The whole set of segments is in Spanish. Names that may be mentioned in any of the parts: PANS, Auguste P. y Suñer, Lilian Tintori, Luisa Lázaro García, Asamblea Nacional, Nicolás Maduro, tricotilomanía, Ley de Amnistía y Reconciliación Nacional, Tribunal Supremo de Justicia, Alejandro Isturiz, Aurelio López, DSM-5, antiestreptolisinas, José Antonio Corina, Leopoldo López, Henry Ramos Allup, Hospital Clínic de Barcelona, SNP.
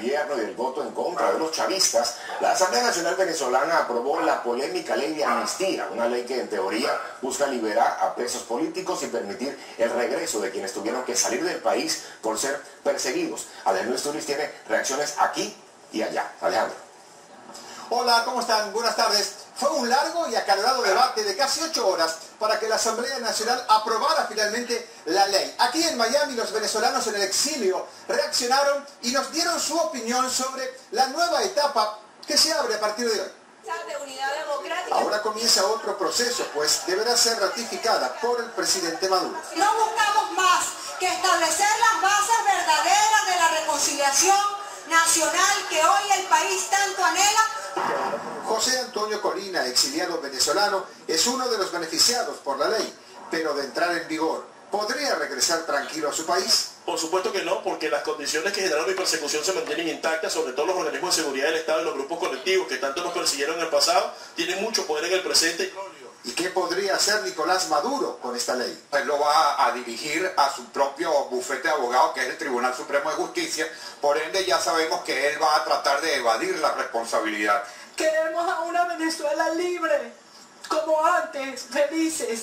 Gobierno y el voto en contra de los chavistas, la Asamblea Nacional Venezolana aprobó la polémica ley de amnistía, una ley que en teoría busca liberar a presos políticos y permitir el regreso de quienes tuvieron que salir del país por ser perseguidos. Alejandro Isturiz tiene reacciones aquí y allá. Alejandro. Hola, ¿cómo están? Buenas tardes. Fue un largo y acalorado debate de casi 8 horas para que la Asamblea Nacional aprobara finalmente la ley. Aquí en Miami los venezolanos en el exilio reaccionaron y nos dieron su opinión sobre la nueva etapa que se abre a partir de hoy. Ahora comienza otro proceso, pues deberá ser ratificada por el presidente Maduro. No buscamos más que establecer las bases verdaderas de la reconciliación nacional que hoy el país tanto anhela. José Antonio Corina, exiliado venezolano, es uno de los beneficiados por la ley, pero de entrar en vigor, ¿podría regresar tranquilo a su país? Por supuesto que no, porque las condiciones que generaron mi persecución se mantienen intactas, sobre todo los organismos de seguridad del Estado y los grupos colectivos que tanto nos persiguieron en el pasado, tienen mucho poder en el presente. ¿Y qué podría hacer Nicolás Maduro con esta ley? Él lo va a dirigir a su propio bufete de abogados, que es el Tribunal Supremo de Justicia. Por ende, ya sabemos que él va a tratar de evadir la responsabilidad. Queremos a una Venezuela libre, como antes, felices.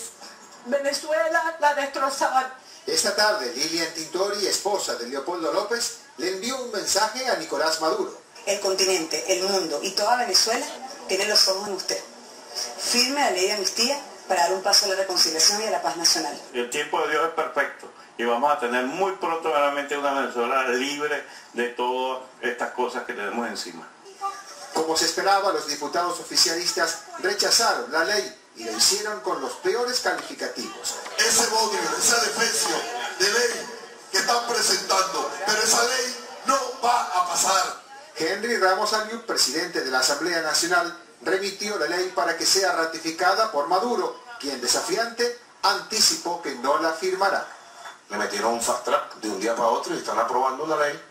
Venezuela la destrozaban. Esta tarde, Lilian Tintori, esposa de Leopoldo López, le envió un mensaje a Nicolás Maduro. El continente, el mundo y toda Venezuela tienen los ojos en usted. Firme la ley de amnistía para dar un paso a la reconciliación y a la paz nacional. El tiempo de Dios es perfecto y vamos a tener muy pronto realmente una Venezuela libre de todas estas cosas que tenemos encima. Como se esperaba, los diputados oficialistas rechazaron la ley y lo hicieron con los peores calificativos. Ese odio, ese defecio de ley que están presentando, pero esa ley no va a pasar. Henry Ramos Allup, presidente de la Asamblea Nacional, remitió la ley para que sea ratificada por Maduro, quien desafiante anticipó que no la firmará. Me metieron un fast track de un día para otro y están aprobando una ley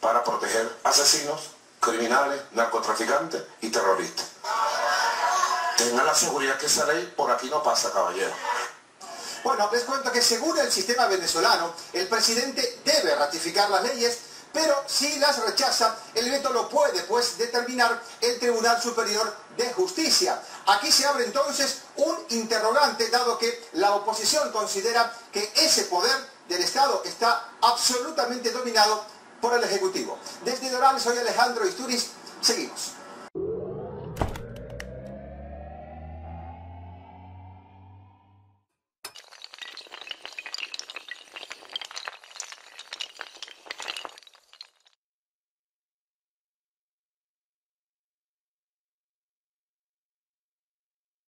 para proteger asesinos, criminales, narcotraficantes y terroristas. Tengan la seguridad que esa ley por aquí no pasa, caballero. Bueno, les cuento que según el sistema venezolano, el presidente debe ratificar las leyes, pero si las rechaza, el veto lo puede, pues, determinar el Tribunal Superior de Justicia. Aquí se abre entonces un interrogante, dado que la oposición considera que ese poder del Estado está absolutamente dominado por el Ejecutivo. Desde Doral soy Alejandro Isturiz, seguimos.